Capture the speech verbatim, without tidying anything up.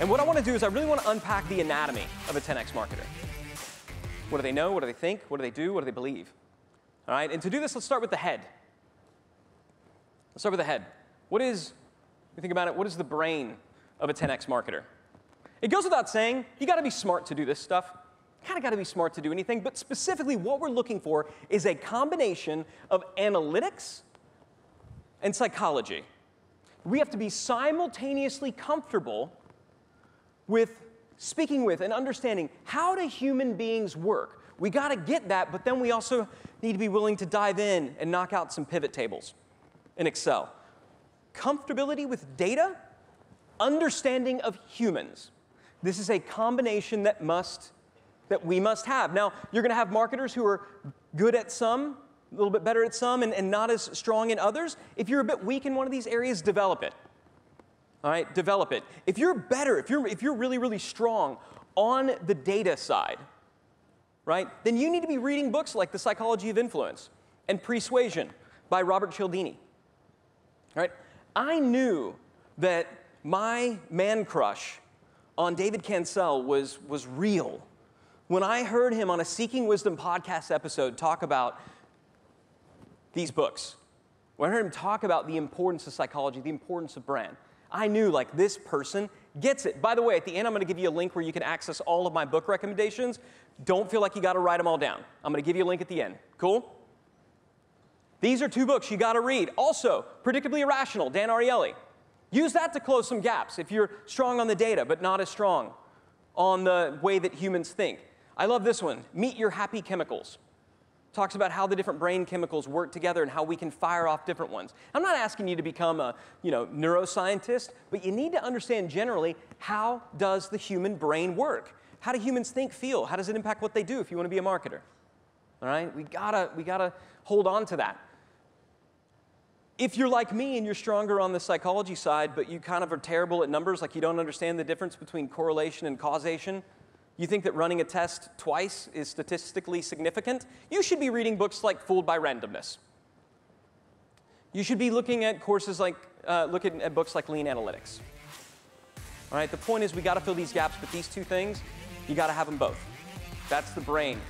And what I want to do is I really want to unpack the anatomy of a ten X marketer. What do they know? What do they think? What do they do? What do they believe? All right, and to do this, let's start with the head. Let's start with the head. What is, if you think about it, what is the brain of a ten X marketer? It goes without saying, you got to be smart to do this stuff. Kind of got to be smart to do anything, but specifically what we're looking for is a combination of analytics and psychology. We have to be simultaneously comfortable with speaking with and understanding how do human beings work. We got to get that, but then we also need to be willing to dive in and knock out some pivot tables in Excel. Comfortability with data, understanding of humans. This is a combination that must that we must have. Now, you're going to have marketers who are good at some, a little bit better at some, and, and not as strong in others. If you're a bit weak in one of these areas, develop it. All right, develop it. If you're better, if you're, if you're really, really strong on the data side, right, then you need to be reading books like The Psychology of Influence and Persuasion by Robert Cialdini. All right, I knew that my man crush on David Cancel was, was real when I heard him on a Seeking Wisdom podcast episode talk about these books. When I heard him talk about the importance of psychology, the importance of brand, I knew, like, this person gets it. By the way, at the end, I'm going to give you a link where you can access all of my book recommendations. Don't feel like you got to write them all down. I'm going to give you a link at the end. Cool? These are two books you got to read. Also, Predictably Irrational, Dan Ariely. Use that to close some gaps if you're strong on the data, but not as strong on the way that humans think. I love this one, Meet Your Happy Chemicals. Talks about how the different brain chemicals work together and how we can fire off different ones. I'm not asking you to become a you know, neuroscientist, but you need to understand generally how does the human brain work? How do humans think, feel? How does it impact what they do if you want to be a marketer? All right, we gotta, we gotta hold on to that. If you're like me and you're stronger on the psychology side, but you kind of are terrible at numbers, like you don't understand the difference between correlation and causation, you think that running a test twice is statistically significant? You should be reading books like Fooled by Randomness. You should be looking at courses like, uh, look at, at books like Lean Analytics. All right, the point is we gotta fill these gaps, but these two things, you gotta have them both. That's the brain